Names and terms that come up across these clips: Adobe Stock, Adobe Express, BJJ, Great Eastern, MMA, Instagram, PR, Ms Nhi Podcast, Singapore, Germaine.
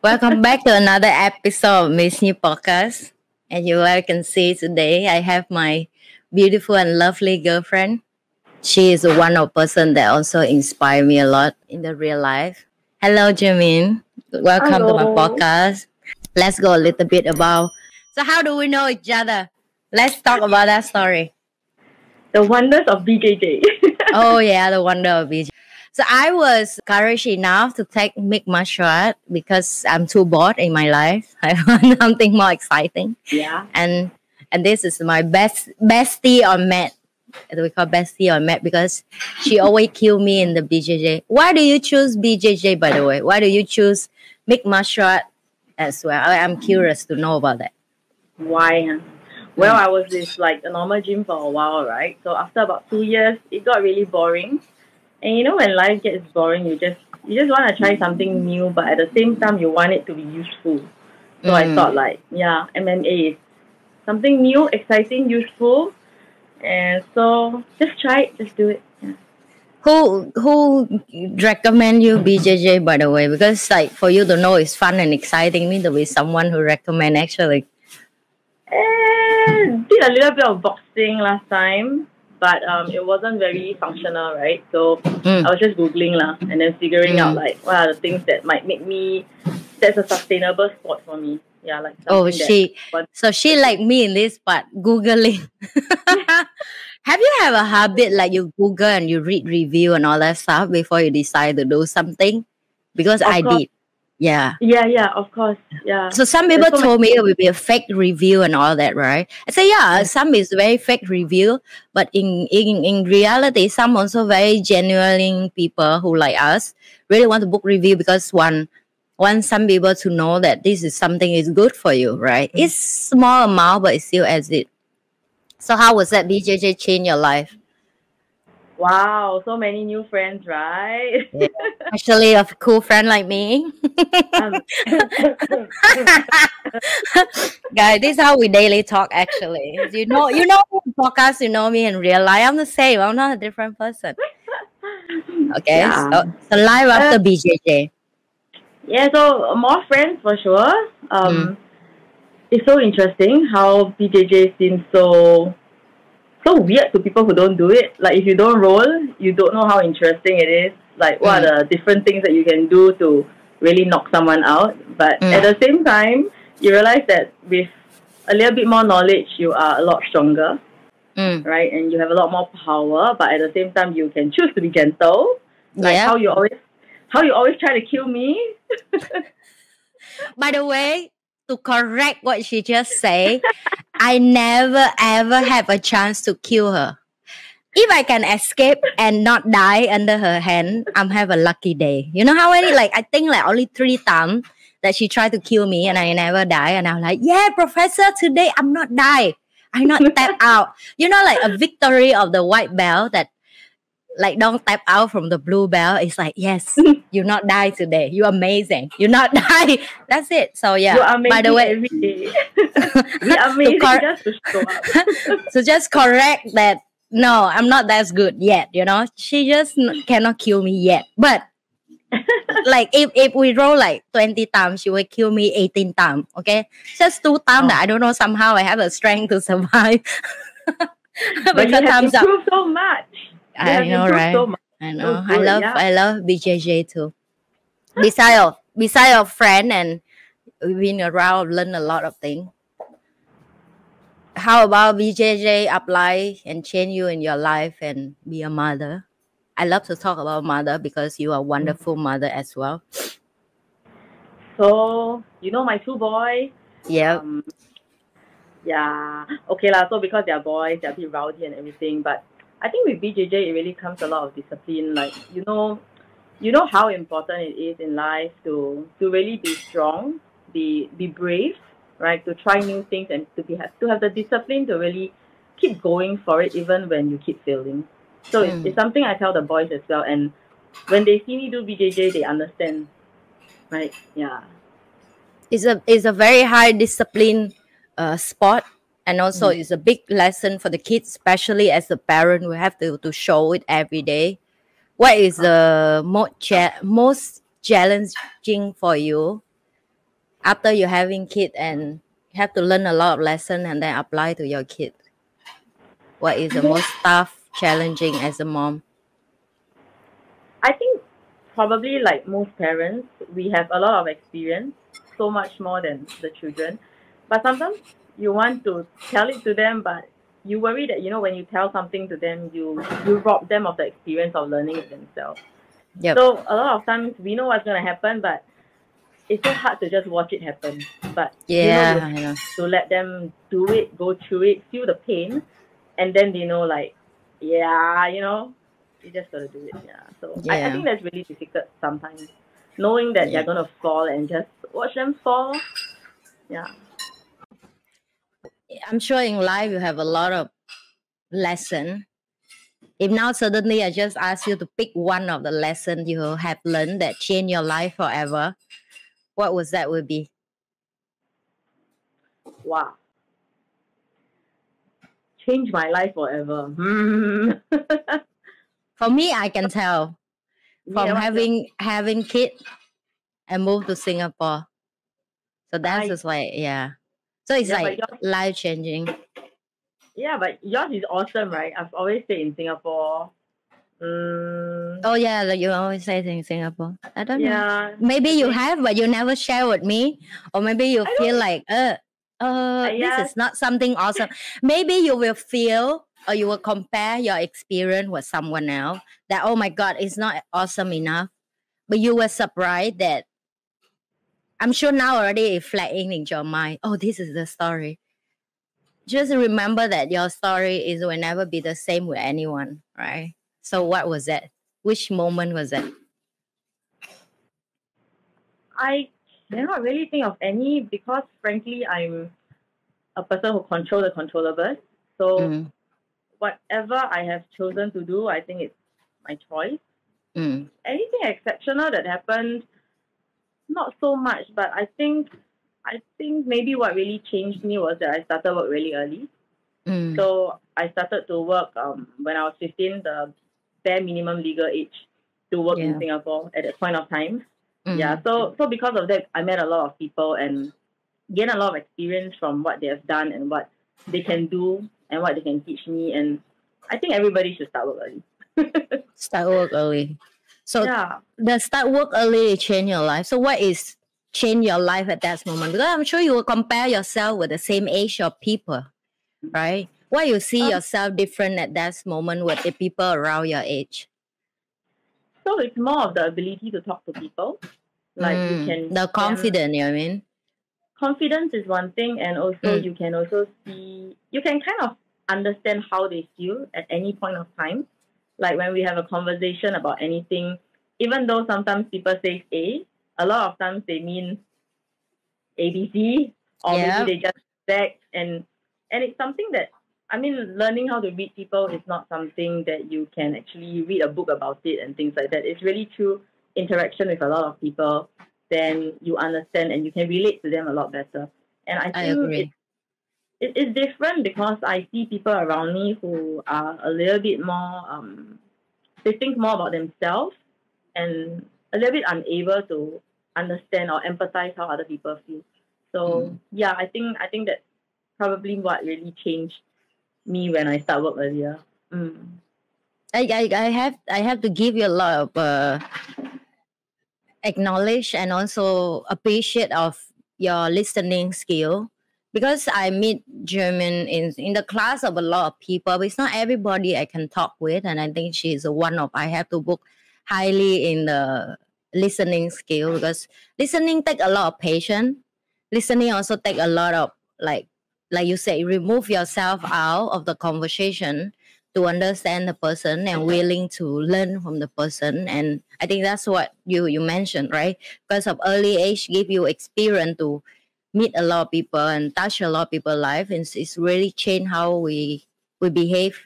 Welcome back to another episode of Ms Nhi Podcast. As you all can see today, I have my beautiful and lovely girlfriend. She is one of person that also inspire me a lot in the real life. Hello, Germaine. Welcome to my podcast. Let's go a little bit about. So, how do we know each other? Let's talk about that story. The wonders of BJJ. Oh yeah, the wonder of BJJ. So I was courage enough to take mixed martial art because I'm too bored in my life. I want something more exciting. Yeah. And this is my bestie on mat. We call bestie on mat because she always kill me in the BJJ. Why do you choose BJJ, by the way? Why do you choose mixed martial art as well? I'm curious to know about that. Why? Well, I was in like a normal gym for a while, right? So after about 2 years, it got really boring. And you know, when life gets boring, you just want to try something new, but at the same time, you want it to be useful. So I thought like, yeah, MMA is something new, exciting, useful. And so just try it, just do it. Yeah. Who recommend you BJJ, by the way? Because like for you to know it's fun and exciting, need to be someone who recommend actually. Did a little bit of boxing last time. But it wasn't very functional, right? So I was just Googling and then figuring out like what are the things that might make me, that's a sustainable sport for me. Yeah, like she like me in this part, Googling. Have you have a habit like you Google and you read review and all that stuff before you decide to do something? Because I did. Yeah. Yeah, of course. Yeah. So some people told me it would be a fake review and all that, right? I say, yeah, some is very fake review, but in reality, some also very genuine people who like us really want to book review because want some people to know that this is something is good for you, right? It's small amount, but it's still as it. So how was that BJJ change your life? Wow, so many new friends, right? Yeah. Especially a cool friend like me. Guys, this is how we daily talk actually. You know podcast, you know me in real life. I'm the same. I'm not a different person. Okay. Yeah. So live after BJJ. Yeah, so more friends for sure. It's so interesting how BJJ seems so weird to people who don't do it. Like if you don't roll, you don't know how interesting it is. Like what are the different things that you can do to really knock someone out. But at the same time, you realize that with a little bit more knowledge, you are a lot stronger, right? And you have a lot more power. But at the same time, you can choose to be gentle, like how you always try to kill me. By the way, to correct what she just said, I never ever have a chance to kill her. If I can escape and not die under her hand, I'm have a lucky day. You know how many? Like I think like only 3 times that she tried to kill me and I never die. And I'm like, yeah, Professor, today I'm not die. I not tap out. You know, like a victory of the white belt that like don't tap out from the blue belt. It's like, yes, you not die today. You're amazing. You not die. That's it. So yeah. You're amazing. By the way, every day. You're amazing just to show up. So just correct that. No, I'm not that good yet. You know, she just cannot kill me yet. But like if we roll like 20 times, she will kill me 18 times. Okay, just 2 times that I don't know. Somehow I have a strength to survive. But you have improved so much. I know, right? So I know. So good, I love BJJ too. Beside your friend, and we've been around, learned a lot of things. How about BJJ apply and change you in your life and be a mother? I love to talk about mother because you are a wonderful mother as well. So you know my 2 boys. Yeah. Yeah. Okay lah. So because they're boys, they're a bit rowdy and everything, but I think with BJJ, it really comes a lot of discipline. Like, you know how important it is in life to really be strong, be brave, right? To try new things and to have the discipline to really keep going for it even when you keep failing. So it's something I tell the boys as well. And when they see me do BJJ, they understand, right? Yeah. It's a very high discipline sport. And also it's a big lesson for the kids, especially as a parent. We have to show it every day. What is the most challenging for you after you're having kid and you have to learn a lot of lessons and then apply to your kid? What is the most tough, challenging as a mom? I think probably like most parents, we have a lot of experience, so much more than the children. But sometimes you want to tell it to them, but you worry that, you know, when you tell something to them, you rob them of the experience of learning it themselves. Yep. So a lot of times we know what's going to happen, but it's so hard to just watch it happen. But yeah, you know, to let them do it, go through it, feel the pain, and then they know, like, yeah, you know, you just got to do it. Yeah. So yeah. I think that's really difficult sometimes, knowing that they're going to fall and just watch them fall. Yeah. I'm sure in life you have a lot of lessons. If now suddenly I just ask you to pick one of the lessons you have learned that changed your life forever, what was that would be? Wow. Change my life forever. For me, I can tell. From having kids and moved to Singapore. So that's why, yeah. So it's like life-changing. Yeah, but yours is awesome, right? I've always stayed in Singapore. Oh, yeah, like you always say in Singapore. I don't know. Maybe you have, but you never share with me. Or maybe you feel like, this is not something awesome. Maybe you will feel or you will compare your experience with someone else that, oh, my God, it's not awesome enough. But you were surprised that I'm sure now already it's flagging in your mind. Oh, this is the story. Just remember that your story is will never be the same with anyone, right? So what was that? Which moment was that? I cannot really think of any because, frankly, I'm a person who controls the controllable. So whatever I have chosen to do, I think it's my choice. Anything exceptional that happened, not so much, but I think maybe what really changed me was that I started work really early. So I started to work when I was 15, the bare minimum legal age to work in Singapore at that point of time. Yeah, so because of that, I met a lot of people and gained a lot of experience from what they have done and what they can do and what they can teach me. And I think everybody should start work early. Start work early. So the start work early change your life. So what is change your life at that moment? Because I'm sure you will compare yourself with the same age of people, right? Why you see yourself different at that moment with the people around your age? So it's more of the ability to talk to people. Like you can... The confidence, you know what I mean? Confidence is one thing, and also you can also see... You can kind of understand how they feel at any point of time. Like when we have a conversation about anything, even though sometimes people say a lot of times they mean ABC, or maybe they just text, and it's something that, I mean, learning how to read people is not something that you can actually read a book about it and things like that. It's really through interaction with a lot of people, then you understand and you can relate to them a lot better. And I think it's different because I see people around me who are a little bit more, they think more about themselves and a little bit unable to understand or empathize how other people feel. So yeah, I think that's probably what really changed me when I started work earlier. I have to give you a lot of acknowledge and also appreciate of your listening skill. Because I meet Germaine in the class of a lot of people, but it's not everybody I can talk with. And I think she's one of, I have to book highly in the listening skill because listening takes a lot of patience. Listening also takes a lot of, like you say, remove yourself out of the conversation to understand the person and willing to learn from the person. And I think that's what you mentioned, right? Because of early age, give you experience to meet a lot of people and touch a lot of people's life, and it's really changed how we behave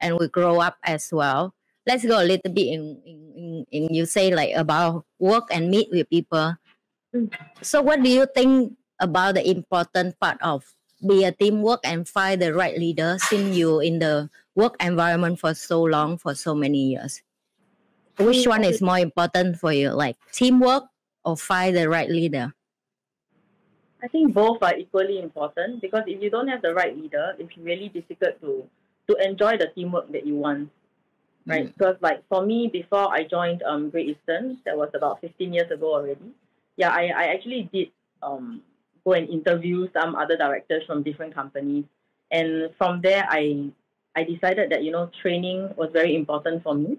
and we grow up as well. Let's go a little bit in you say like about work and meet with people. So what do you think about the important part of be a teamwork and find the right leader since you in the work environment for so long, for so many years? Which one is more important for you, like teamwork or find the right leader? I think both are equally important, because if you don't have the right leader, it's really difficult to enjoy the teamwork that you want, right? Because like for me, before I joined Great Eastern, that was about 15 years ago already. Yeah, I actually did go and interview some other directors from different companies. And from there, I decided that, you know, training was very important for me.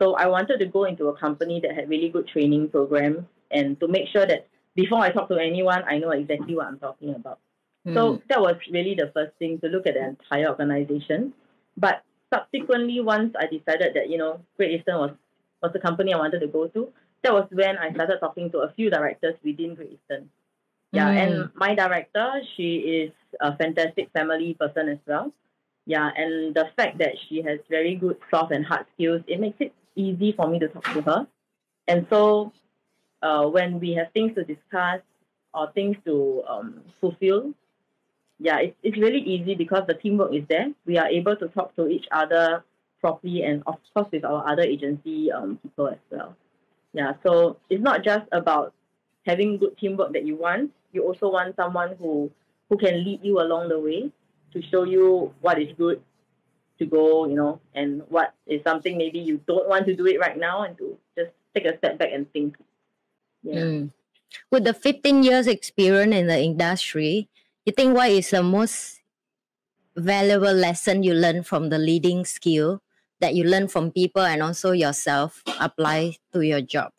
So I wanted to go into a company that had really good training programs, and to make sure that before I talk to anyone, I know exactly what I'm talking about. So that was really the first thing, to look at the entire organization. But subsequently, once I decided that, you know, Great Eastern was the company I wanted to go to, that was when I started talking to a few directors within Great Eastern. Yeah, and my director, she is a fantastic family person as well. Yeah, and the fact that she has very good soft and hard skills, it makes it easy for me to talk to her. And so when we have things to discuss or things to fulfill, yeah, it's really easy because the teamwork is there. We are able to talk to each other properly, and of course with our other agency people as well. Yeah, so it's not just about having good teamwork that you want. You also want someone who can lead you along the way, to show you what is good to go, you know, and what is something maybe you don't want to do it right now, and to just take a step back and think. Yeah. With the 15 years experience in the industry, you think what is the most valuable lesson you learned from the leading skill that you learn from people and also yourself apply to your job?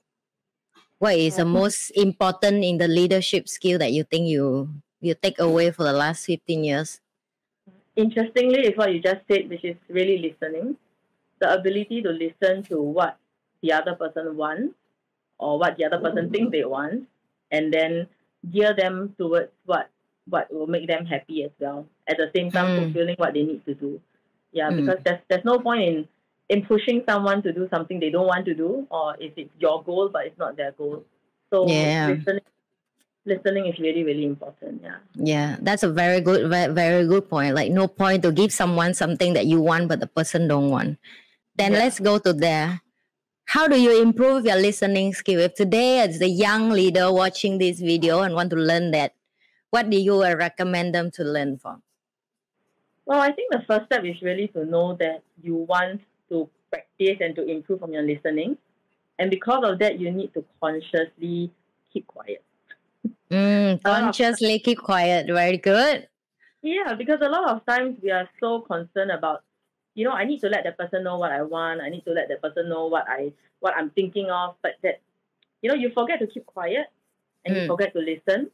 What is the most important in the leadership skill that you think you take away for the last 15 years? Interestingly, it's what you just said, which is really listening. The ability to listen to what the other person wants or what the other person thinks they want, and then gear them towards what will make them happy as well. At the same time, fulfilling what they need to do. Yeah, because there's no point in pushing someone to do something they don't want to do, or if it's your goal but it's not their goal. So listening is really, really important. Yeah, that's a very good point. Like, no point to give someone something that you want but the person don't want. Then let's go to there. How do you improve your listening skill? If today as the young leader watching this video and want to learn that, what do you recommend them to learn from? Well, I think the first step is really to know that you want to practice and to improve on your listening. And because of that, you need to consciously keep quiet. Consciously keep quiet. Very good. Yeah, because a lot of times we are so concerned about, you know, I need to let the person know what I want. I need to let the person know what I'm thinking of. But that, you know, you forget to keep quiet and you forget to listen.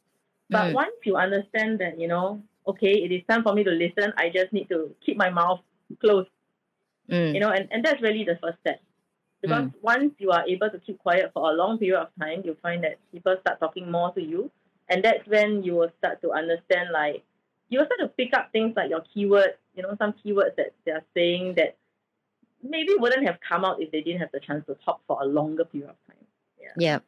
But once you understand that, you know, okay, it is time for me to listen. I just need to keep my mouth closed. You know, and that's really the first step. Because once you are able to keep quiet for a long period of time, you find that people start talking more to you. And that's when you will start to understand, like, you will start to pick up things like your keywords, you know, some keywords that they are saying that maybe wouldn't have come out if they didn't have the chance to talk for a longer period of time. Yeah.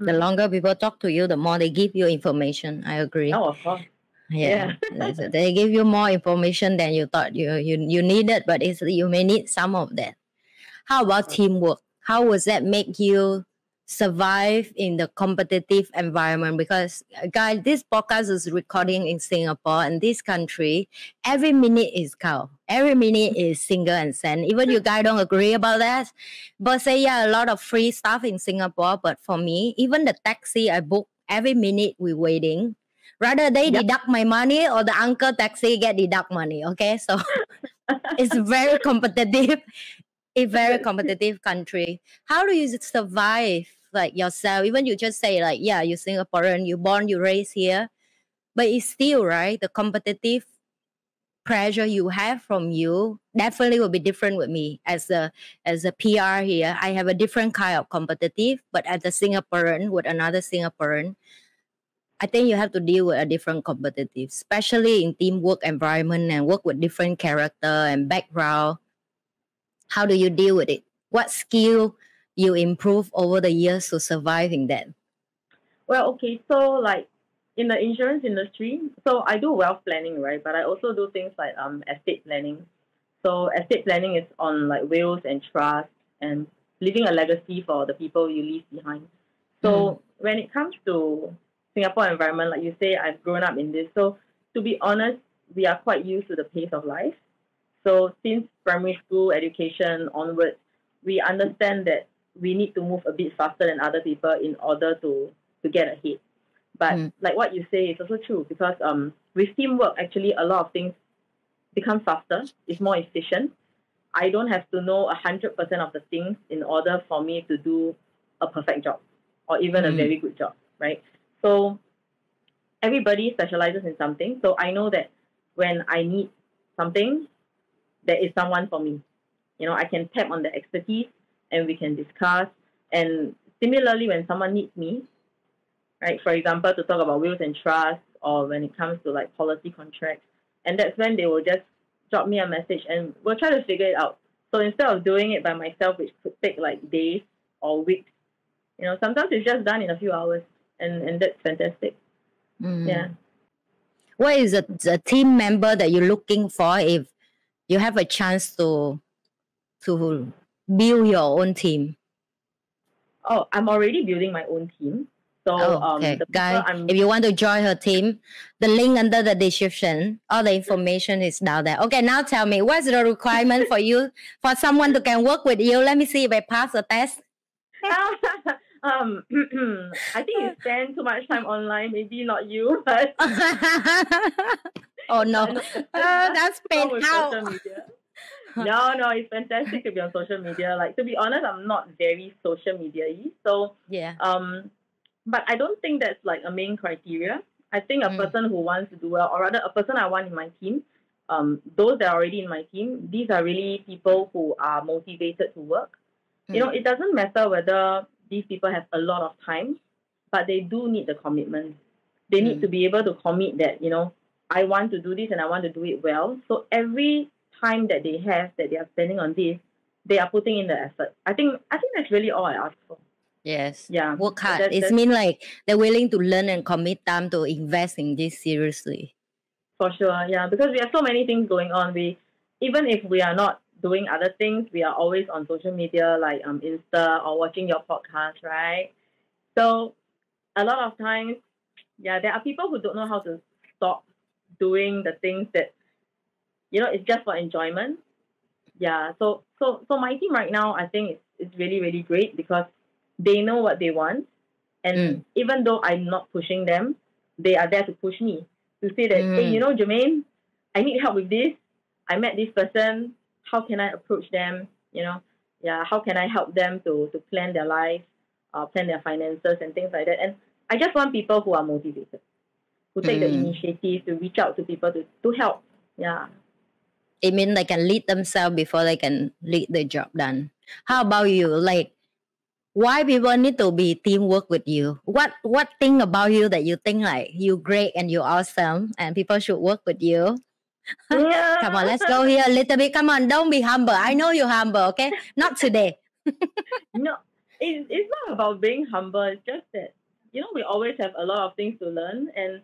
The longer people talk to you, the more they give you information. I agree. Oh, of course. Yeah. They give you more information than you thought you needed, but you may need some of that. How about teamwork? How was that make you survive in the competitive environment? Because, guys, this podcast is recording in Singapore, and this country, every minute is cow. Every minute is single and cent. Even you guys don't agree about that. But say, yeah, a lot of free stuff in Singapore. But for me, even the taxi I book, every minute we're waiting. Rather they deduct my money, or the uncle taxi get deduct money. Okay, so it's very competitive. A very competitive country. How do you survive, like, yourself? Even you just say, like, yeah, you're Singaporean, you're born, you're raised here, but it's still, right, the competitive pressure you have from you definitely will be different with me. As a PR here, I have a different kind of competitive, but as a Singaporean with another Singaporean, I think you have to deal with a different competitive, especially in teamwork environment and work with different character and background. How do you deal with it? What skill you improve over the years to surviving that? Well, okay, so like in the insurance industry, so I do wealth planning, right? But I also do things like estate planning. So estate planning is on like wills and trust and leaving a legacy for the people you leave behind. So when it comes to Singapore environment, like you say, I've grown up in this. So to be honest, we are quite used to the pace of life. So since primary school education onwards, we understand that we need to move a bit faster than other people in order to get ahead. But like what you say, it's also true because with teamwork, actually, a lot of things become faster. It's more efficient. I don't have to know 100% of the things in order for me to do a perfect job or even a very good job, right? So everybody specializes in something. So I know that when I need something, there is someone for me. You know, I can tap on the expertise and we can discuss. And similarly, when someone needs me, right, for example, to talk about wills and trusts or when it comes to like policy contracts, and that's when they will just drop me a message and we'll try to figure it out. So instead of doing it by myself, which could take like days or weeks, you know, sometimes it's just done in a few hours and that's fantastic. Yeah. What is a team member that you're looking for if you have a chance to build your own team? Oh, I'm already building my own team. So, guys, if you want to join her team, the link under the description, all the information is down there. Okay, now tell me, what's the requirement for you, for someone to can work with you? Let me see if I pass the test. I think you spend too much time online. Maybe not you, but oh no, that's painful. No, it's fantastic to be on social media. Like, to be honest, I'm not very social media-y. So yeah. But I don't think that's like a main criteria. I think a person who wants to do well, or rather a person I want in my team, those that are already in my team, these are really people who are motivated to work. You know, it doesn't matter whether these people have a lot of time, but they do need the commitment. They need to be able to commit that, you know, I want to do this and I want to do it well. So every time that they have, that they are spending on this, they are putting in the effort. I think that's really all I ask for. Yes. Yeah. Work hard. It means like they're willing to learn and commit time to invest in this seriously. For sure. Yeah. Because we have so many things going on. Even if we are not doing other things, we are always on social media, like Insta or watching your podcast, right? So a lot of times, yeah, there are people who don't know how to stop doing the things that, you know, it's just for enjoyment. Yeah. So my team right now, I think it's really, really great because they know what they want. And even though I'm not pushing them, they are there to push me. To say that, hey, you know, Germaine, I need help with this. I met this person. How can I approach them? You know, yeah, how can I help them to plan their life, plan their finances and things like that? And I just want people who are motivated, who take the initiative to reach out to people to help. Yeah. It means they can lead themselves before they can lead the job done. How about you? Like, why people need to be teamwork with you? What thing about you that you think like you great and you awesome and people should work with you? Yeah. Come on, let's go here a little bit. Come on, don't be humble. I know you're humble, okay? Not today. No, it's not about being humble. It's just that, you know, we always have a lot of things to learn and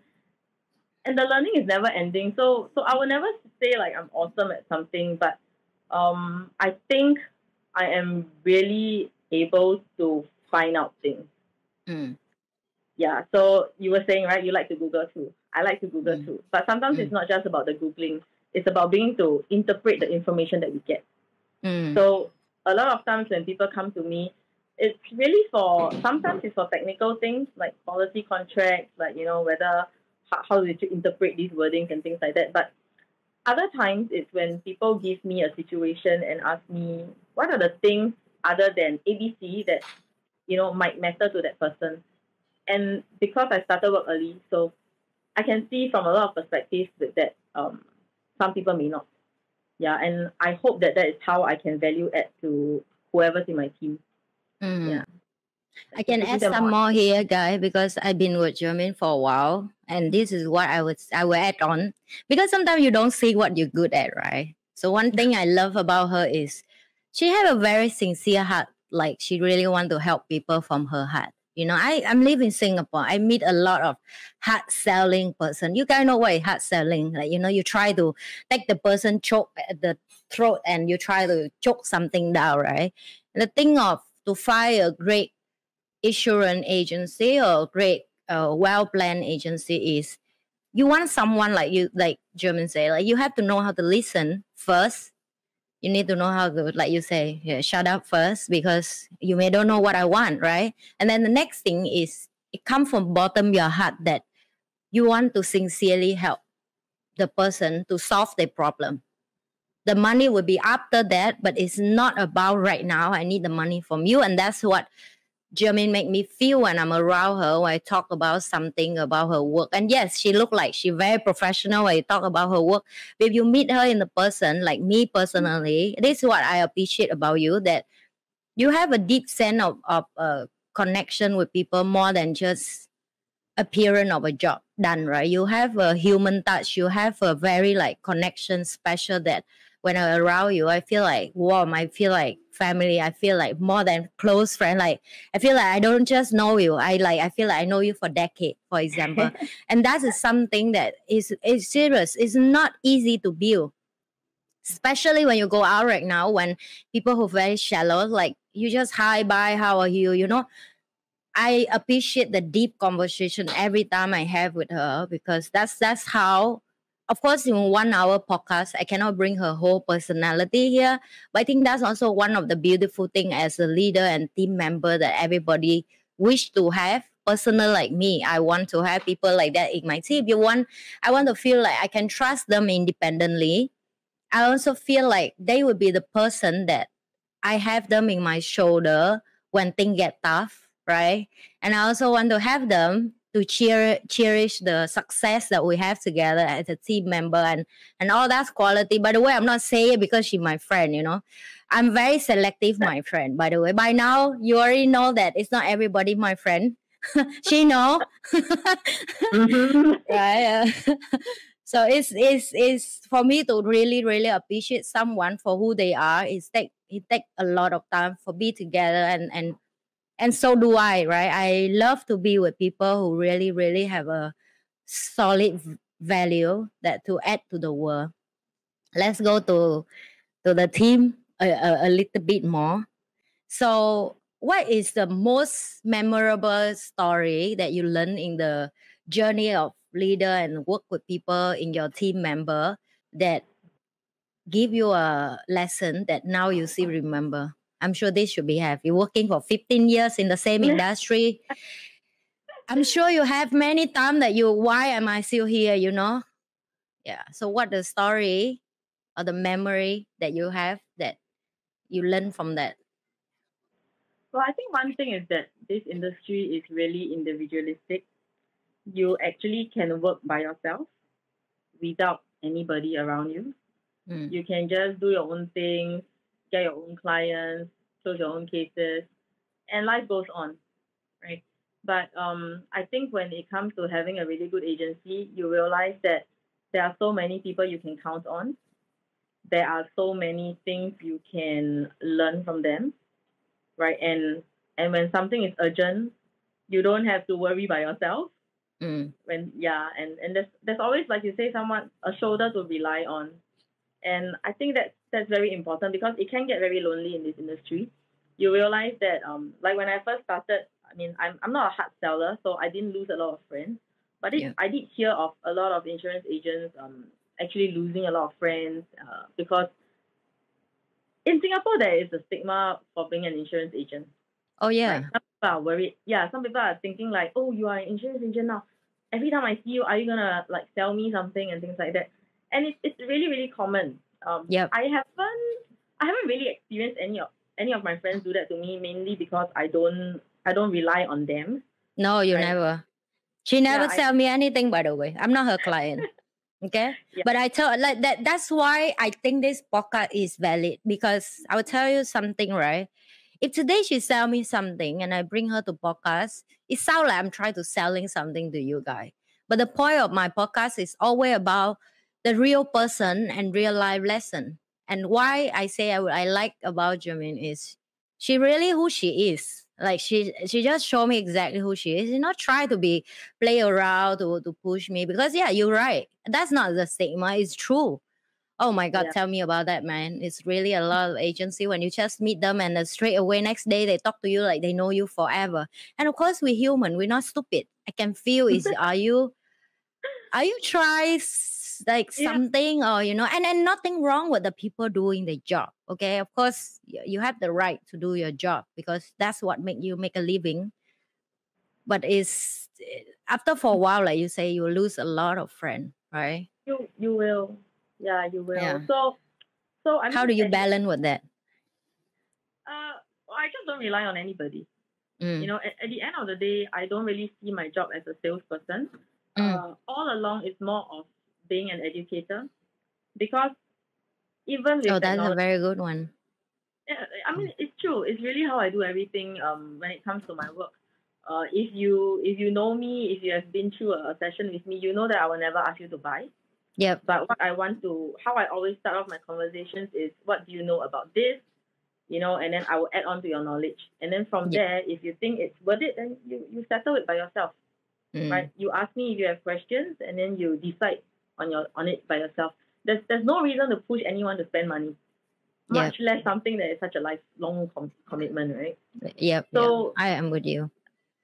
the learning is never ending. So I will never say like I'm awesome at something, but I think I am really able to find out things. Yeah, so you were saying, right, you like to Google too. I like to Google too. But sometimes it's not just about the Googling. It's about being to interpret the information that we get. So a lot of times when people come to me, it's really sometimes it's for technical things like policy contracts, like, you know, whether, how did you interpret these wordings and things like that. But other times it's when people give me a situation and ask me, what are the things other than ABC that, you know, might matter to that person. And because I started work early, so I can see from a lot of perspectives that some people may not. Yeah, and I hope that is how I can value add to whoever's in my team. Yeah. I can add some more here, guys, because I've been with Germaine for a while, and this is what I will add on. Because sometimes you don't see what you're good at, right? So one thing I love about her is she has a very sincere heart. Like, she really wants to help people from her heart. You know, I'm living in Singapore. I meet a lot of hard-selling person. You guys know what is hard-selling. Like, you know, you try to take the person choke at the throat and you try to choke something down, right? And the thing to find a great insurance agency or a great well-planned agency is you want someone like you, like German say, like you have to know how to listen first. You need to know how to, like you say, yeah, shut up first because you may don't know what I want, right? And then the next thing is it comes from bottom of your heart that you want to sincerely help the person to solve their problem. The money will be after that, but it's not about right now. I need the money from you. And that's what Germaine make me feel when I'm around her, when I talk about something about her work. And yes, she looked like she very professional when you talk about her work. But if you meet her in the person, like me personally, this is what I appreciate about you, that you have a deep sense of connection with people more than just appearance of a job done, right? You have a human touch. You have a very like connection special that when I'm around you, I feel like warm. I feel like family. I feel like more than close friend. Like I feel like I don't just know you. I feel like I know you for decades, for example. And that is something that is serious. It's not easy to build, especially when you go out right now. When people who are very shallow, like you just hi, bye, how are you? You know, I appreciate the deep conversation every time I have with her because that's how. Of course, in 1 hour podcast, I cannot bring her whole personality here. But I think that's also one of the beautiful things as a leader and team member that everybody wish to have. Personal like me, I want to have people like that in my team. I want to feel like I can trust them independently. I also feel like they will be the person that I have them in my shoulder when things get tough, right? And I also want to have them to cherish the success that we have together as a team member and all that quality. By the way, I'm not saying it because she's my friend, you know. I'm very selective, my friend, by the way. By now, you already know that it's not everybody my friend. She know. Right? So it's for me to really, really appreciate someone for who they are. It takes a lot of time for be together and so do I, right? I love to be with people who really, really have a solid value that to add to the world. Let's go to the team a little bit more. So what is the most memorable story that you learned in the journey of leader and work with people in your team member that give you a lesson that now you still remember? I'm sure this should be have. You're working for 15 years in the same industry. I'm sure you have many times that you, why am I still here, you know? Yeah. So what the story or the memory that you have that you learn from that? Well, I think one thing is that this industry is really individualistic. You actually can work by yourself without anybody around you. Mm. You can just do your own thing, get your own clients, close your own cases, and life goes on, right? But I think when it comes to having a really good agency, you realize that there are so many people you can count on. There are so many things you can learn from them, right? And when something is urgent, you don't have to worry by yourself. Mm. And there's always, like you say, someone, a shoulder to rely on. And I think that's very important because it can get very lonely in this industry. You realize that, like when I first started, I mean, I'm not a hard seller, so I didn't lose a lot of friends. But I did hear of a lot of insurance agents actually losing a lot of friends because in Singapore, there is a stigma for being an insurance agent. Oh, yeah. Like, some people are worried. Yeah, some people are thinking like, oh, you are an insurance agent now. Every time I see you, are you going to like sell me something and things like that? And it's really, really common. I haven't really experienced any of my friends do that to me, mainly because I don't rely on them. No, you never. She never sell me anything, by the way. I'm not her client. Okay? Yeah. But I tell like that, that's why I think this podcast is valid, because I will tell you something, right? If today she sell me something and I bring her to podcast, it sounds like I'm trying to selling something to you guys. But the point of my podcast is always about the real person and real life lesson. And why I say I like about Germaine is she really who she is. Like she just showed me exactly who she is. She's not trying to be play around to push me because yeah, you're right. That's not the stigma. It's true. Oh my God, tell me about that, man. It's really a lot of agency when you just meet them and straight away next day they talk to you like they know you forever. And of course, we're human. We're not stupid. I can feel is are you trying like something or, you know, and nothing wrong with the people doing the job. Okay, of course, you have the right to do your job because that's what make you make a living. But it's after for a while, like you say, you lose a lot of friends, right? You will. Yeah, you will. Yeah. So I mean, how do you balance with that? I just don't rely on anybody. Mm. You know, at the end of the day, I don't really see my job as a salesperson. Mm. All along, it's more of being an educator, because even with that's a very good one. Yeah, I mean, it's true. It's really how I do everything. When it comes to my work, if you know me, if you have been through a session with me, you know that I will never ask you to buy. Yeah. But what I want to, how I always start off my conversations is, what do you know about this? You know, and then I will add on to your knowledge. And then from there, if you think it's worth it, then you settle it by yourself. Mm. Right? You ask me if you have questions, and then you decide on it by yourself. There's no reason to push anyone to spend money, much less something that is such a lifelong commitment, right? Yeah. So I am with you.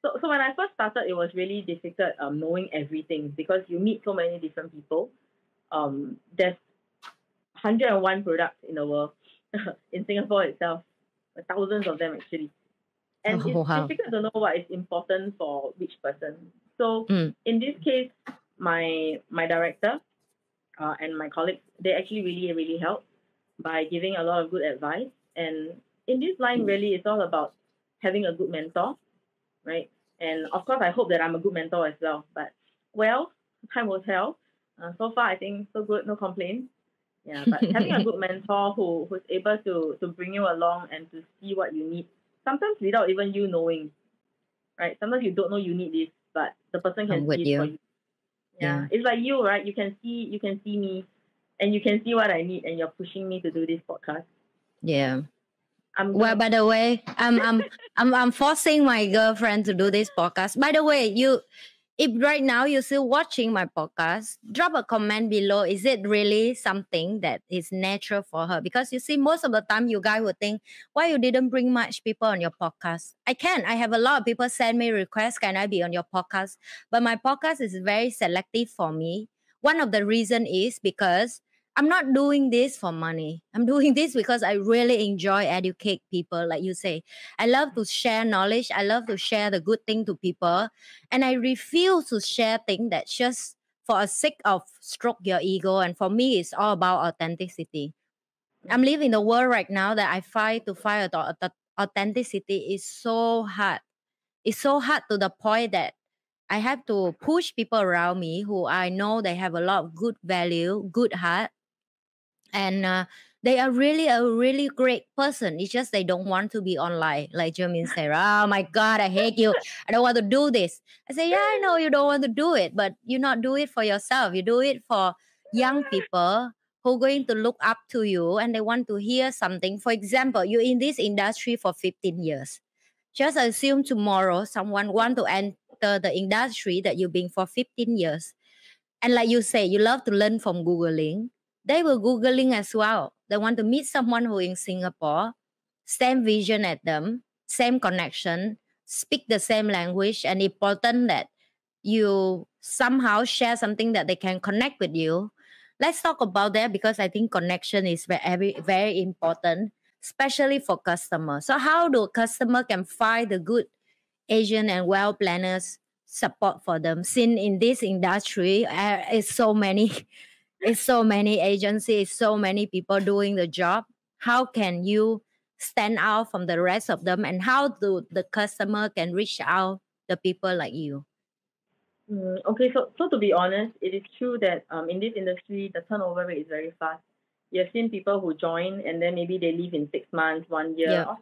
So when I first started, it was really difficult knowing everything, because you meet so many different people. There's 101 products in the world. In Singapore itself, thousands of them actually. And it's difficult to know what is important for which person. So in this case, my director and my colleagues, they actually really, really helped by giving a lot of good advice. And in this line, really, it's all about having a good mentor, right? And of course, I hope that I'm a good mentor as well. But, well, time will tell. So far, I think so good, no complaints. Yeah, but having a good mentor who's able to bring you along and to see what you need, sometimes without even you knowing, right? Sometimes you don't know you need this, but the person can see it for you. Yeah, it's like you, right? You can see me, and you can see what I need, and you're pushing me to do this podcast. Yeah. Well, by the way, I'm forcing my girlfriend to do this podcast. By the way, if right now you're still watching my podcast, drop a comment below. Is it really something that is natural for her? Because you see, most of the time you guys would think, why you didn't bring much people on your podcast? I have a lot of people send me requests, can I be on your podcast? But my podcast is very selective for me. One of the reason is because I'm not doing this for money. I'm doing this because I really enjoy educate people, like you say. I love to share knowledge. I love to share the good thing to people. And I refuse to share things that's just for a sake of stroke your ego. And for me, it's all about authenticity. I'm living in the world right now that I find to find authenticity is so hard. It's so hard to the point that I have to push people around me who I know they have a lot of good value, good heart. And they are really a really great person. It's just they don't want to be online. Like Germaine said, oh my God, I hate you. I don't want to do this. I say, yeah, I know you don't want to do it, but you not do it for yourself. You do it for young people who are going to look up to you and they want to hear something. For example, you're in this industry for 15 years. Just assume tomorrow someone want to enter the industry that you've been for 15 years. And like you say, you love to learn from Googling. They were Googling as well. They want to meet someone who in Singapore, same vision at them, same connection, speak the same language, and important that you somehow share something that they can connect with you. Let's talk about that because I think connection is very, very important, especially for customers. So how do customer can find the good agent and well planners support for them? Since in this industry, it's so many agencies, so many people doing the job. How can you stand out from the rest of them, and how do the customer can reach out the people like you? Okay, so to be honest, it is true that in this industry, the turnover rate is very fast. You've seen people who join and then maybe they leave in 6 months, 1 year, or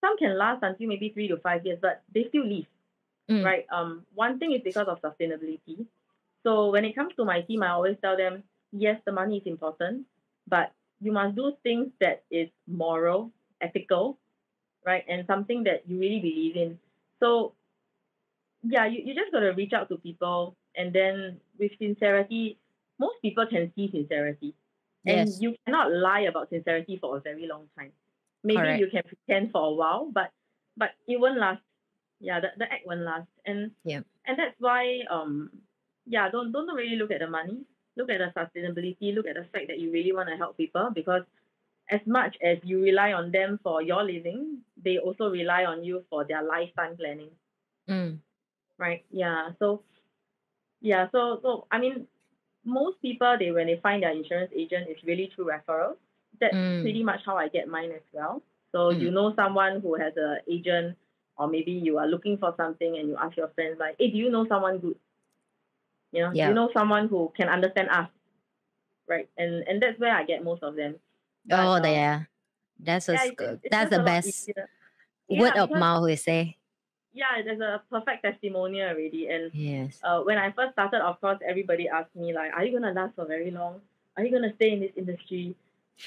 some can last until maybe 3 to 5 years, but they still leave, right? One thing is because of sustainability. So when it comes to my team, I always tell them, yes, the money is important, but you must do things that is moral, ethical, right? And something that you really believe in. So yeah, you just got to reach out to people. And then with sincerity, most people can see sincerity. And you cannot lie about sincerity for a very long time. Maybe you can pretend for a while, but it won't last. Yeah, the act won't last. And and that's why don't really look at the money. Look at the sustainability, look at the fact that you really want to help people, because as much as you rely on them for your living, they also rely on you for their lifetime planning. Right? Yeah. So I mean, most people, when they find their insurance agent, it's really through referrals. That's pretty much how I get mine as well. So you know someone who has an agent, or maybe you are looking for something and you ask your friends like, hey, do you know someone good? You know, you know someone who can understand us, right? And that's where I get most of them. But, that's the best word of mouth, we say. Yeah, there's a perfect testimonial already. And when I first started, of course, everybody asked me like, "Are you gonna last for very long? Are you gonna stay in this industry?"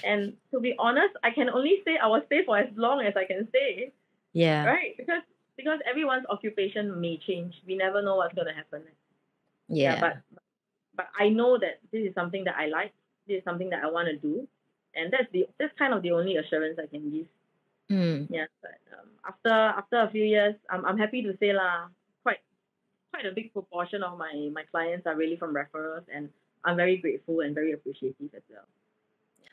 And to be honest, I can only say I will stay for as long as I can stay. Yeah. Right, because everyone's occupation may change. We never know what's gonna happen. But I know that this is something that I like. This is something that I want to do, and that's kind of the only assurance I can give. But after a few years, I'm happy to say quite a big proportion of my clients are really from referrals, and I'm very grateful and very appreciative as well.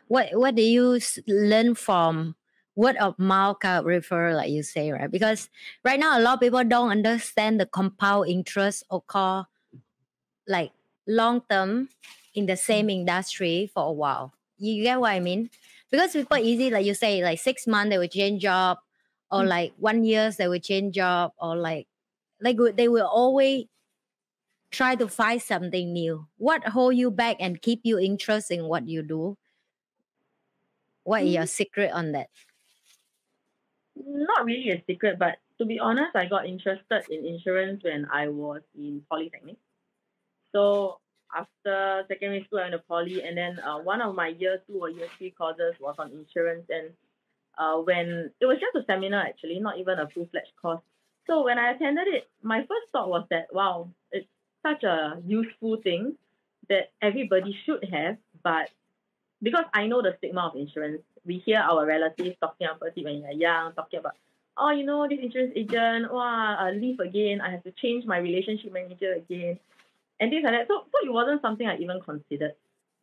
What do you learn from word of mouth referral, like you say, right? Because right now a lot of people don't understand the compound interest occur. Like long term in the same industry for a while. You get what I mean? Because it's quite easy, like you say, like 6 months they will change job, or like 1 year they will change job, or like they will always try to find something new. What hold you back and keep you interested in what you do? What is your secret on that? Not really a secret, but to be honest, I got interested in insurance when I was in polytechnic. So after secondary school, I went to poly, and then one of my year 2 or year 3 courses was on insurance. And when it was just a seminar, actually, not even a full-fledged course. So when I attended it, my first thought was that, wow, it's such a useful thing that everybody should have. But because I know the stigma of insurance, we hear our relatives talking about it when you're young, talking about, oh, you know, this insurance agent, wow, I leave again, I have to change my relationship manager again. And things like that. So it wasn't something I even considered.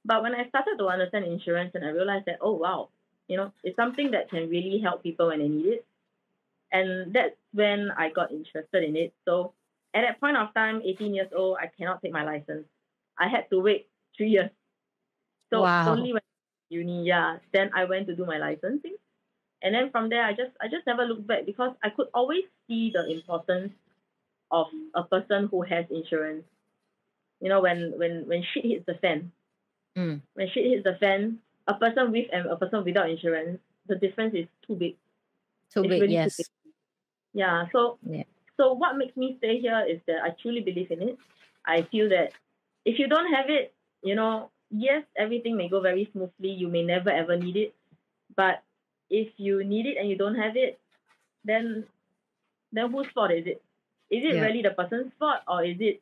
But when I started to understand insurance, and I realized that, oh, wow, you know, it's something that can really help people when they need it. And that's when I got interested in it. So at that point of time, 18 years old, I cannot take my license. I had to wait 3 years. So only when uni, then I went to do my licensing. And then from there, I just never looked back, because I could always see the importance of a person who has insurance. You know, when shit hits the fan, when shit hits the fan, a person with and a person without insurance, the difference is too big. Too big. Yeah. So what makes me stay here is that I truly believe in it. I feel that if you don't have it, you know, yes, everything may go very smoothly. You may never ever need it, but if you need it and you don't have it, then whose fault is it? Is it really the person's fault, or is it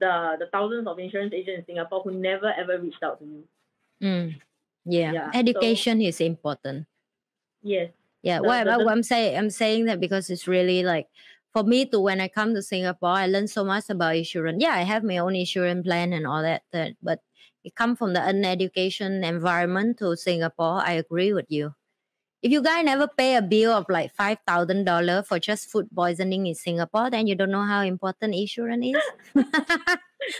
the thousands of insurance agents in Singapore who never ever reached out to you? Education is important. Yes. Yeah. I'm saying that because it's really like, for me too, when I come to Singapore, I learned so much about insurance. Yeah, I have my own insurance plan and all that, but it comes from the uneducation environment to Singapore. I agree with you. If you guys never pay a bill of like $5,000 for just food poisoning in Singapore, then you don't know how important insurance is.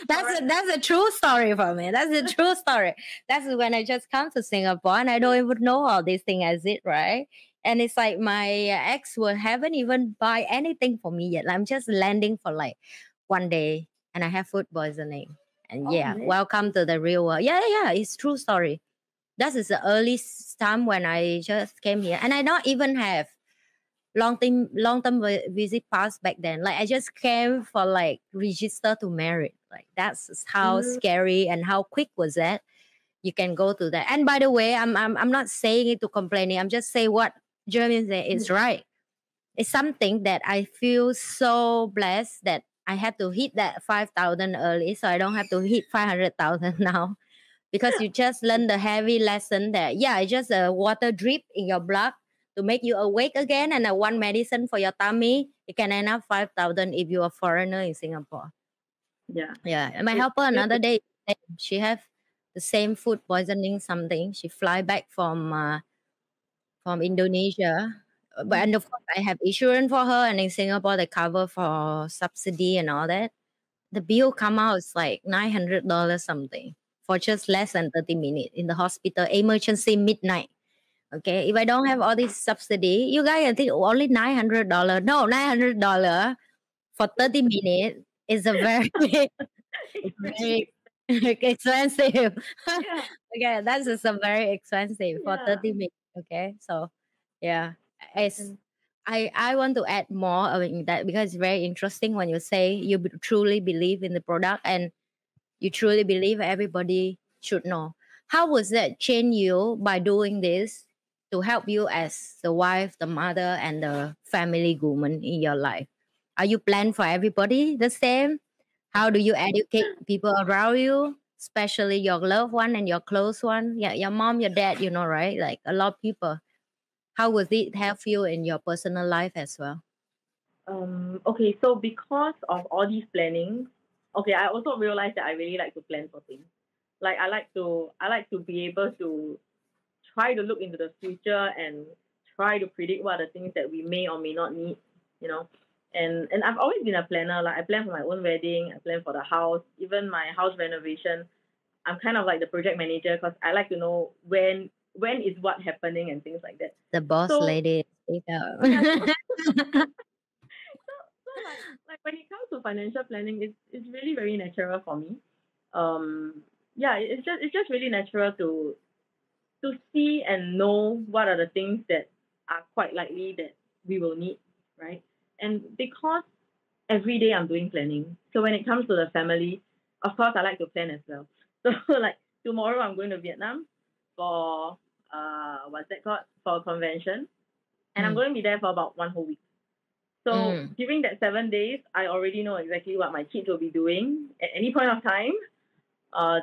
That's a true story for me. That's a true story. That's when I just come to Singapore and I don't even know all these things as it, right? And it's like my ex haven't even buy anything for me yet. I'm just landing for like one day and I have food poisoning. And welcome to the real world. Yeah, it's true story. That is the earliest time when I just came here. And I don't even have long-term visit pass back then. Like, I just came for, like, register to marry. Like, that's how scary and how quick was that. You can go to that. And by the way, I'm not saying it to complain. I'm just saying what Germaine said is right. It's something that I feel so blessed that I had to hit that 5,000 early, so I don't have to hit 500,000 now. because you just learn the heavy lesson that, yeah, it's just a water drip in your blood to make you awake again, and one medicine for your tummy. It can end up 5,000 if you're a foreigner in Singapore. Yeah. Yeah. And my helper another day, she have the same food poisoning something. She fly back from Indonesia. But and of course, I have insurance for her, and in Singapore, they cover for subsidy and all that. The bill come out is like $900 something for just less than 30 minutes in the hospital, emergency midnight. Okay, if I don't have all this subsidy, you guys are thinking only $900. No, $900 for 30 minutes is a very, very expensive. Yeah. Okay, that's just a very expensive for 30 minutes. Okay, so yeah. I want to add more in that, because it's very interesting when you say you truly believe in the product and you truly believe everybody should know. How was that change you by doing this to help you as the wife, the mother, and the family woman in your life? Are you planning for everybody the same? How do you educate people around you, especially your loved one and your close one? Yeah, your mom, your dad, you know, right? Like a lot of people. How would it help you in your personal life as well? Okay, so because of all these planning, okay, I also realized that I really like to plan for things. Like I like to be able to try to look into the future and try to predict what are the things that we may or may not need, you know. And I've always been a planner. Like I plan for my own wedding, I plan for the house, even my house renovation. I'm kind of like the project manager because I like to know when is what happening and things like that. The boss lady. So when it comes to financial planning, it's really very natural for me. Yeah, it's just really natural to see and know what are the things that are quite likely that we will need, right? And because every day I'm doing planning, so when it comes to the family, of course I like to plan as well. So like tomorrow I'm going to Vietnam for for a convention, and I'm going to be there for about one whole week. So during that 7 days, I already know exactly what my kids will be doing at any point of time.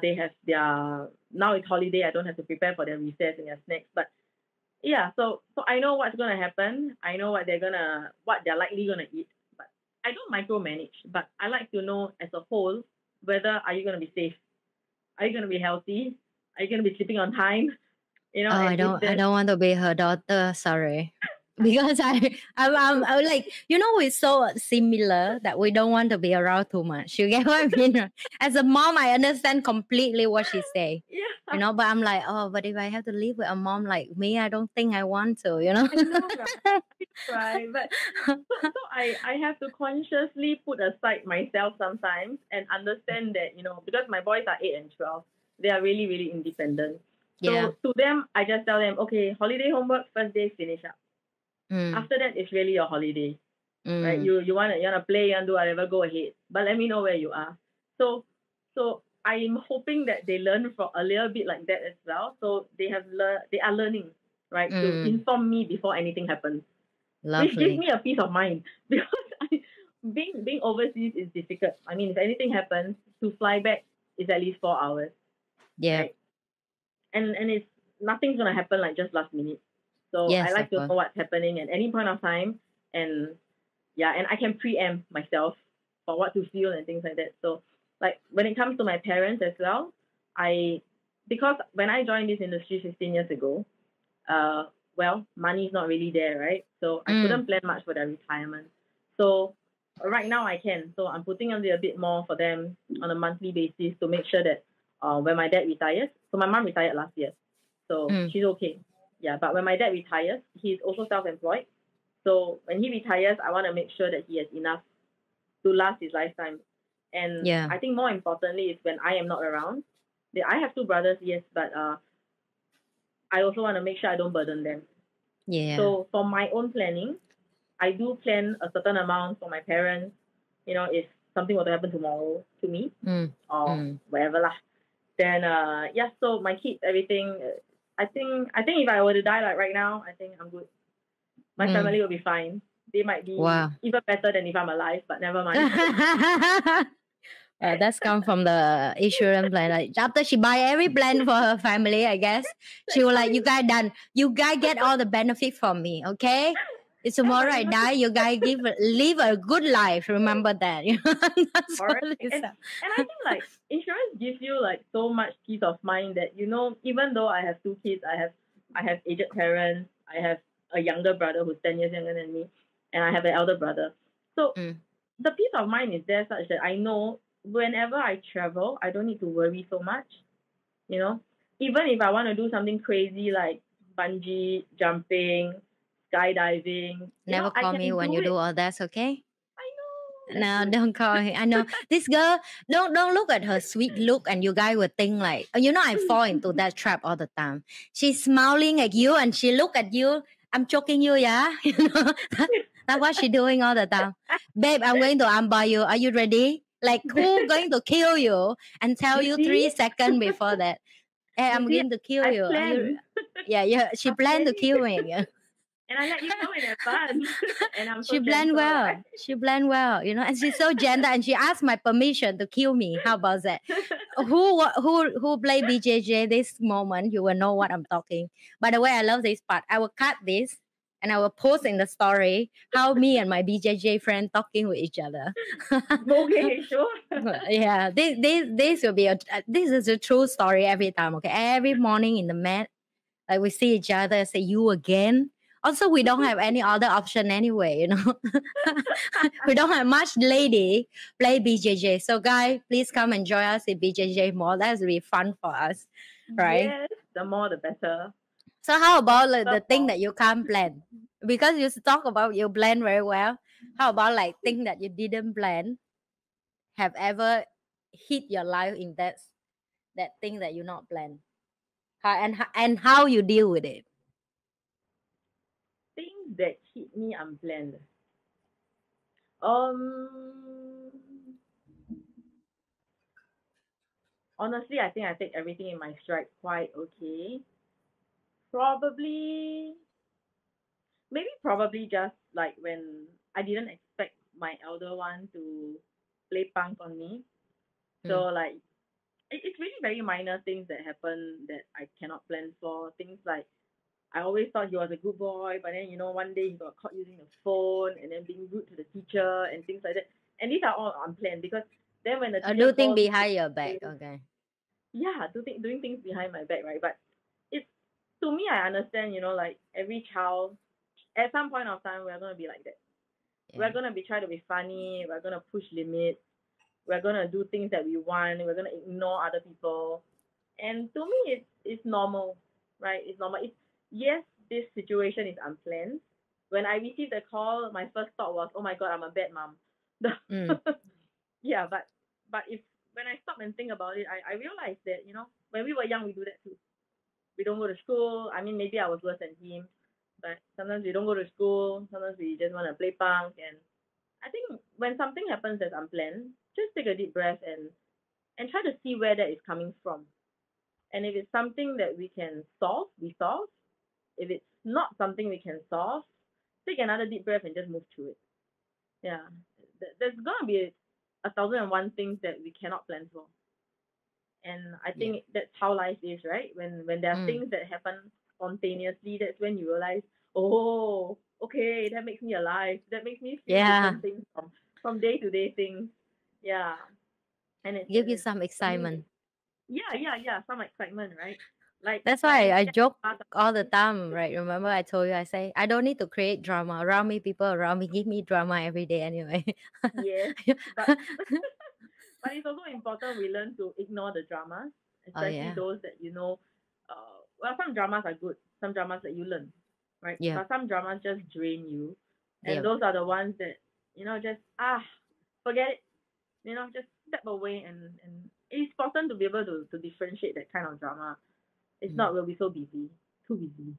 They have their, now it's holiday, I don't have to prepare for their recess and their snacks, but yeah, so I know what's going to happen. I know what they're likely going to eat, but I don't micromanage, but I like to know as a whole, whether are you going to be safe? Are you going to be healthy? Are you going to be sleeping on time? You know, I don't want to be her daughter. Sorry, because I'm like, you know, we're so similar that we don't want to be around too much. You get what I mean? As a mom, I understand completely what she say. Yeah. You know, but I'm like, oh, but if I have to live with a mom like me, I don't think I want to. You know, I know, right? Right. But so I have to consciously put aside myself sometimes and understand that, you know, because my boys are 8 and 12. They are really, really independent. So to them, I just tell them, okay, holiday homework, first day, finish up. After that, it's really your holiday. Right? You wanna play, you wanna do whatever, go ahead. But let me know where you are. So I'm hoping that they learn from a little bit like that as well. So they are learning, right? To inform me before anything happens. Lovely. Which gives me a peace of mind, because being overseas is difficult. I mean, if anything happens, to fly back is at least 4 hours. Yeah, right. and it's nothing's gonna happen like just last minute. So yes, I like to know what's happening at any point of time, and I can preempt myself for what to feel and things like that. So like when it comes to my parents as well, because when I joined this industry 15 years ago, well, money's not really there, right? So I couldn't plan much for their retirement. So right now I can. So I'm putting a little bit more for them on a monthly basis to make sure that. When my dad retires, so my mom retired last year, so she's okay. Yeah, but when my dad retires, he's also self-employed. So when he retires, I want to make sure that he has enough to last his lifetime. And I think more importantly is when I am not around. I have two brothers, yes, but I also want to make sure I don't burden them. Yeah. So for my own planning, I do plan a certain amount for my parents. You know, if something were to happen tomorrow to me or whatever lah. Then, so my kids, everything, I think if I were to die like right now, I think I'm good. My family will be fine. They might be even better than if I'm alive, but never mind. That's come from the insurance plan. Like, after she buy every plan for her family, I guess she was like, "You guys done. You guys get all the benefit from me, okay? If tomorrow I die, you guys live a good life. Remember that." That's what it is. And I think like insurance gives you like so much peace of mind that, you know, even though I have two kids, I have aged parents, I have a younger brother who's 10 years younger than me, and I have an elder brother. So the peace of mind is there such that I know whenever I travel, I don't need to worry so much, you know. Even if I want to do something crazy like bungee jumping, skydiving, never call me when you do all that, okay? I know. No, don't call me. I know. This girl, don't look at her sweet look and you guys will think like, you know, I fall into that trap all the time. She's smiling at you and she look at you. I'm choking you, yeah? You know? That's what she's doing all the time. Babe, I'm going to armbar you. Are you ready? Like, who going to kill you and tell you 3 seconds before that? Hey, I'm going to kill you. Yeah, she planned to kill me. Yeah. And I let you know in advance. And I'm so she planned well. Right? She planned well, you know. And she's so gentle. And she asked my permission to kill me. How about that? Who play BJJ this moment? You will know what I'm talking. By the way, I love this part. I will cut this. And I will post in the story how me and my BJJ friend talking with each other. Okay, sure. Yeah, this will be this is a true story every time. Okay, every morning in the mat, like we see each other. Say you again. Also, we don't have any other option anyway. You know, we don't have much lady play BJJ. So, guys, please come and join us in BJJ more. That's really fun for us, right? Yes, the more the better. So how about like, the thing that you can't plan? Because you talk about you plan very well. How about like thing that you didn't plan have ever hit your life in that thing that you not plan? And how you deal with it? Things that hit me unplanned. Honestly, I think I take everything in my stride quite okay. Probably just like when I didn't expect my elder one to play punk on me. So like, it's really very minor things that happen that I cannot plan for. Things like, I always thought he was a good boy, but then, you know, one day he got caught using the phone and then being rude to the teacher and things like that. And these are all unplanned because then when the teacher do things behind your back, okay. Yeah, doing things behind my back, right? But to me, I understand, you know, like every child, at some point of time, we're going to be like that. Yeah. We're going to be trying to be funny. We're going to push limits. We're going to do things that we want. We're going to ignore other people. And to me, it's normal, right? It's normal. Yes, this situation is unplanned. When I received the call, my first thought was, oh my God, I'm a bad mom. Yeah, but if when I stop and think about it, I realized that, you know, when we were young, we do that too. We don't go to school. I mean, maybe I was worse than him, but sometimes we don't go to school. Sometimes we just want to play punk. And I think when something happens that's unplanned, just take a deep breath and try to see where that is coming from. And if it's something that we can solve, we solve. If it's not something we can solve, take another deep breath and just move through it. Yeah. There's going to be 1,001 things that we cannot plan for. And I think that's how life is, right? When there are things that happen spontaneously, that's when you realize, oh, okay, that makes me alive. That makes me feel different things from day to day things. Yeah. And it gives you some excitement. Yeah. Some excitement, right? Like that's why I joke all the time, right? Remember I told you, I say, I don't need to create drama. Around me, people around me give me drama every day anyway. Yes. But it's also important we learn to ignore the dramas, especially those that, you know, well, some dramas are good, some dramas that you learn, right? Yeah. But some dramas just drain you. And those are the ones that, you know, just, forget it. You know, just step away and it's important to be able to differentiate that kind of drama. It's not we'll be so busy, too busy.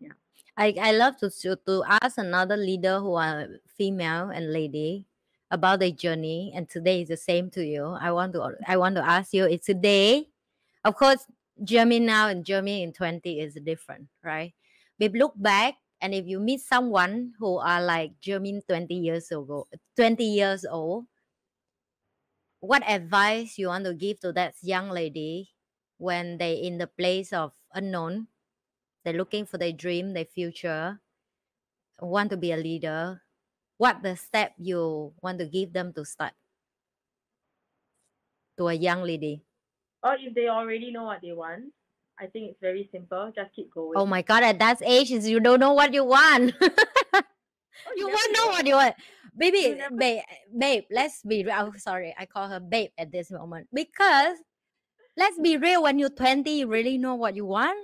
Yeah. I love to ask another leader who are female and lady about the journey, and today is the same to you. I want to ask you, it's today, of course, Germaine now and Germaine in 20 is different, right? But look back, and if you meet someone who are like Germaine 20 years old, what advice you want to give to that young lady when they in the place of unknown, they're looking for their dream, their future, want to be a leader? What the step you want to give them to start, to a young lady? Or if they already know what they want, I think it's very simple. Just keep going. Oh my God, at that age, you don't know what you want. You won't know what you want. Baby, babe, let's be real. Oh, sorry, I call her babe at this moment. Because let's be real, when you're 20, you really know what you want?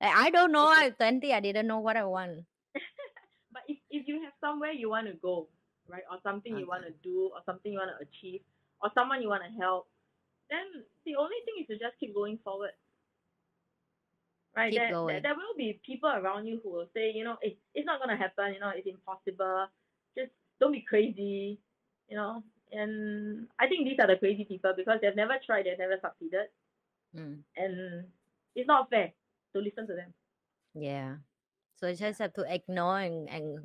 Like, I don't know. At 20, I didn't know what I want. But if you have somewhere you want to go, right? Or something you want to do, or something you want to achieve, or someone you want to help, then the only thing is to just keep going forward. Right? There will be people around you who will say, you know, it's not going to happen, you know, it's impossible. Just don't be crazy, you know. And I think these are the crazy people because they've never tried, they've never succeeded. Mm. And it's not fair to listen to them. Yeah. So you just have to ignore and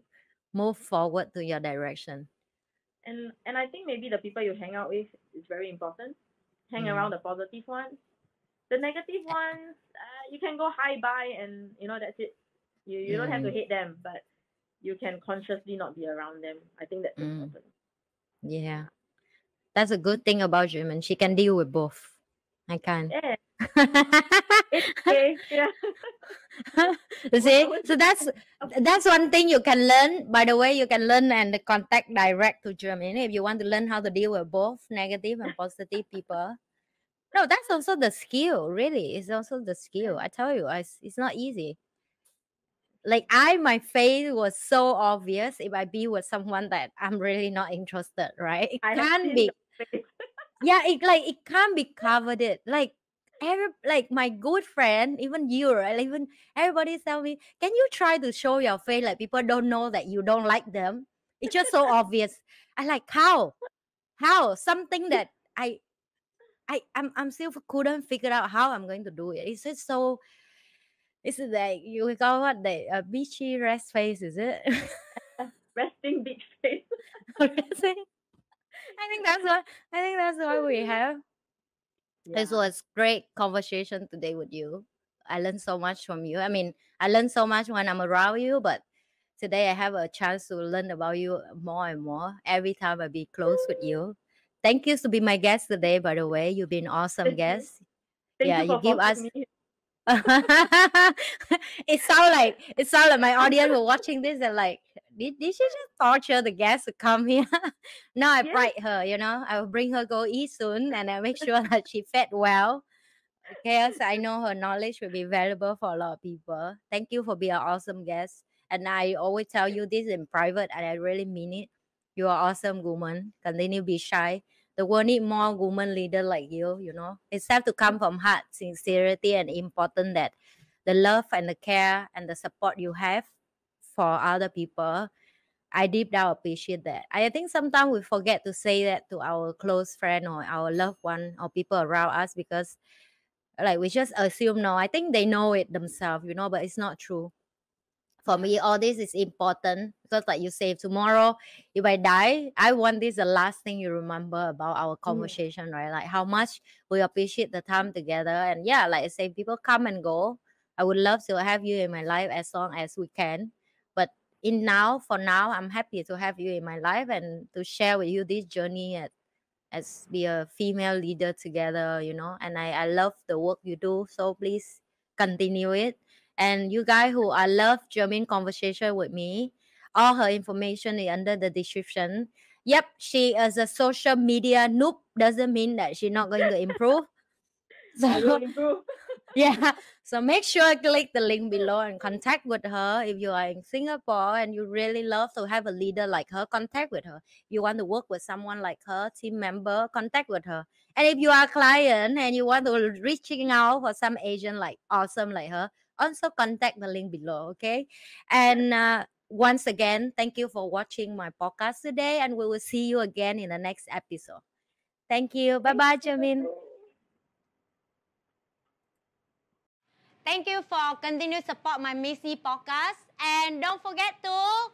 move forward to your direction. And I think maybe the people you hang out with is very important. Hang around the positive ones. The negative ones, you can go high by and, you know, that's it. You don't have to hate them, but you can consciously not be around them. I think that's important. Yeah. That's a good thing about Germaine. She can deal with both. I can't. Yeah. Yeah. See? So that's one thing you can learn. By the way, you can learn and contact direct to Germaine if you want to learn how to deal with both negative and positive people. No, that's also the skill, really. It's also the skill. I tell you, it's not easy. Like my face was so obvious if I be with someone that I'm really not interested, right? It can't be. Yeah, it can't be covered. Like my good friend, even you, right? Even everybody tell me, can you try to show your face like people don't know that you don't like them? It's just so obvious. I like how something that I'm still couldn't figure out how I'm going to do it. It's just so. It's like you call what the beachy rest face, is it? Resting beach face. I think that's what we have. Yeah. This was great conversation today with you. I learned so much from you. I mean, I learned so much when I'm around you, but today I have a chance to learn about you more and more every time I be close with you. Thank you to be my guest today, by the way. You've been awesome guest. You give us. It sounds like my audience were watching this and like, did she just torture the guest to come here? No, I pride her, you know. I will bring her go eat soon and I make sure that she fed well. Okay, so I know her knowledge will be valuable for a lot of people. Thank you for being an awesome guest. And I always tell you this in private and I really mean it. You are awesome woman. Continue to be shy. The world need more women leader like you, you know. It's have to come from heart, sincerity, and important that the love and the care and the support you have for other people, I deep down appreciate that. I think sometimes we forget to say that to our close friend or our loved one or people around us because like we just assume no. I think they know it themselves, you know, but it's not true. For me, all this is important because like you say, tomorrow if I die, I want this the last thing you remember about our conversation, right? Like how much we appreciate the time together. And yeah, like I say, people come and go. I would love to have you in my life as long as we can. But for now, I'm happy to have you in my life and to share with you this journey as be a female leader together, you know. And I love the work you do. So please continue it. And you guys who love Germaine conversation with me, all her information is under the description. Yep, she is a social media noob. Doesn't mean that she's not going to improve. So, I will improve. Yeah. So make sure click the link below and contact with her. If you are in Singapore and you really love to have a leader like her, contact with her. If you want to work with someone like her, team member, contact with her. And if you are a client and you want to reaching out for some agent like awesome like her, also contact the link below, okay? And once again, thank you for watching my podcast today and we will see you again in the next episode. Thank you. Bye-bye, Germaine. Thank you for continuing to support my Ms Nhi podcast and don't forget to